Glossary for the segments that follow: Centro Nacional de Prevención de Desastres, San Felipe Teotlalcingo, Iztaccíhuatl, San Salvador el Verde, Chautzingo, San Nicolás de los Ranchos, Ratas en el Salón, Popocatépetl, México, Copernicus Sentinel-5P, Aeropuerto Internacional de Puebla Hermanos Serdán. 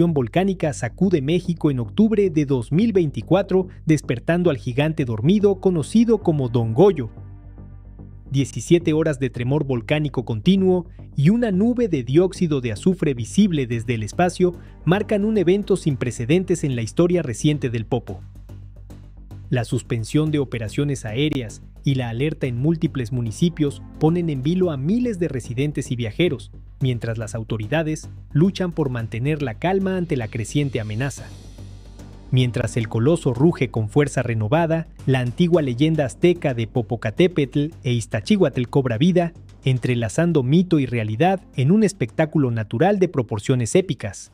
erupción volcánica sacude México en octubre de 2024, despertando al gigante dormido conocido como Don Goyo. 17 horas de tremor volcánico continuo y una nube de dióxido de azufre visible desde el espacio marcan un evento sin precedentes en la historia reciente del Popo. La suspensión de operaciones aéreas y la alerta en múltiples municipios ponen en vilo a miles de residentes y viajeros, mientras las autoridades luchan por mantener la calma ante la creciente amenaza. Mientras el coloso ruge con fuerza renovada, la antigua leyenda azteca de Popocatépetl e Iztaccíhuatl cobra vida, entrelazando mito y realidad en un espectáculo natural de proporciones épicas.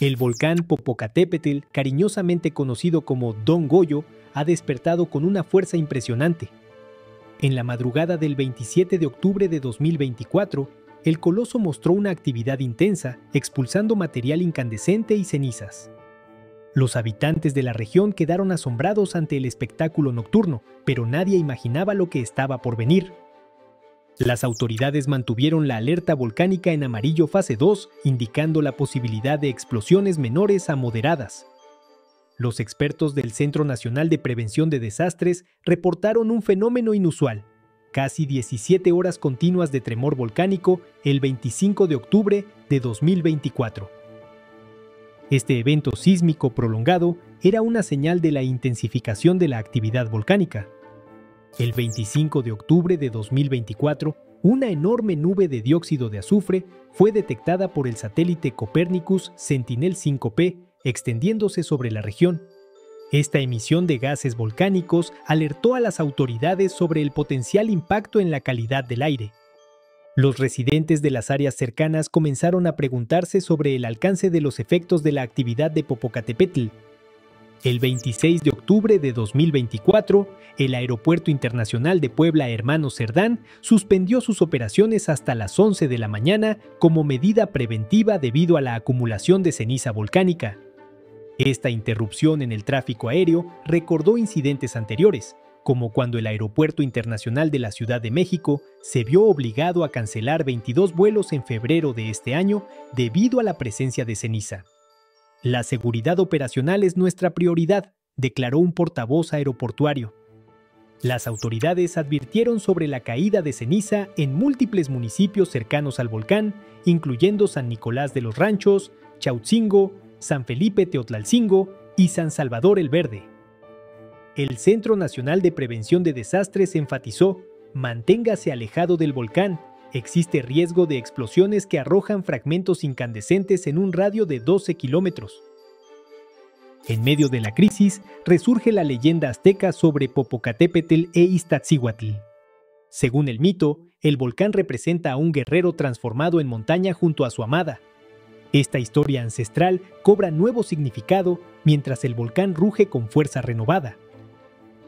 El volcán Popocatépetl, cariñosamente conocido como Don Goyo, ha despertado con una fuerza impresionante. En la madrugada del 27 de octubre de 2024, el coloso mostró una actividad intensa, expulsando material incandescente y cenizas. Los habitantes de la región quedaron asombrados ante el espectáculo nocturno, pero nadie imaginaba lo que estaba por venir. Las autoridades mantuvieron la alerta volcánica en amarillo fase 2, indicando la posibilidad de explosiones menores a moderadas. Los expertos del Centro Nacional de Prevención de Desastres reportaron un fenómeno inusual: casi 17 horas continuas de tremor volcánico el 25 de octubre de 2024. Este evento sísmico prolongado era una señal de la intensificación de la actividad volcánica. El 25 de octubre de 2024, una enorme nube de dióxido de azufre fue detectada por el satélite Copernicus Sentinel-5P, extendiéndose sobre la región. Esta emisión de gases volcánicos alertó a las autoridades sobre el potencial impacto en la calidad del aire. Los residentes de las áreas cercanas comenzaron a preguntarse sobre el alcance de los efectos de la actividad de Popocatépetl. El 26 de octubre de 2024, el Aeropuerto Internacional de Puebla Hermanos Serdán suspendió sus operaciones hasta las 11 de la mañana como medida preventiva debido a la acumulación de ceniza volcánica. Esta interrupción en el tráfico aéreo recordó incidentes anteriores, como cuando el Aeropuerto Internacional de la Ciudad de México se vio obligado a cancelar 22 vuelos en febrero de este año debido a la presencia de ceniza. La seguridad operacional es nuestra prioridad, declaró un portavoz aeroportuario. Las autoridades advirtieron sobre la caída de ceniza en múltiples municipios cercanos al volcán, incluyendo San Nicolás de los Ranchos, Chautzingo, San Felipe Teotlalcingo y San Salvador el Verde. El Centro Nacional de Prevención de Desastres enfatizó: manténgase alejado del volcán, existe riesgo de explosiones que arrojan fragmentos incandescentes en un radio de 12 kilómetros. En medio de la crisis, resurge la leyenda azteca sobre Popocatépetl e Iztaccíhuatl. Según el mito, el volcán representa a un guerrero transformado en montaña junto a su amada. Esta historia ancestral cobra nuevo significado mientras el volcán ruge con fuerza renovada.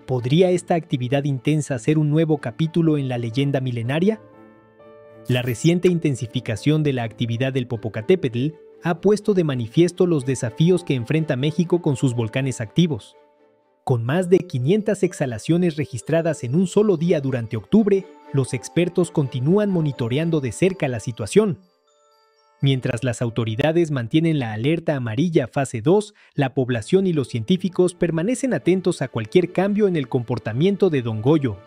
¿Podría esta actividad intensa ser un nuevo capítulo en la leyenda milenaria? La reciente intensificación de la actividad del Popocatépetl ha puesto de manifiesto los desafíos que enfrenta México con sus volcanes activos. Con más de 500 exhalaciones registradas en un solo día durante octubre, los expertos continúan monitoreando de cerca la situación. Mientras las autoridades mantienen la alerta amarilla fase 2, la población y los científicos permanecen atentos a cualquier cambio en el comportamiento de Don Goyo.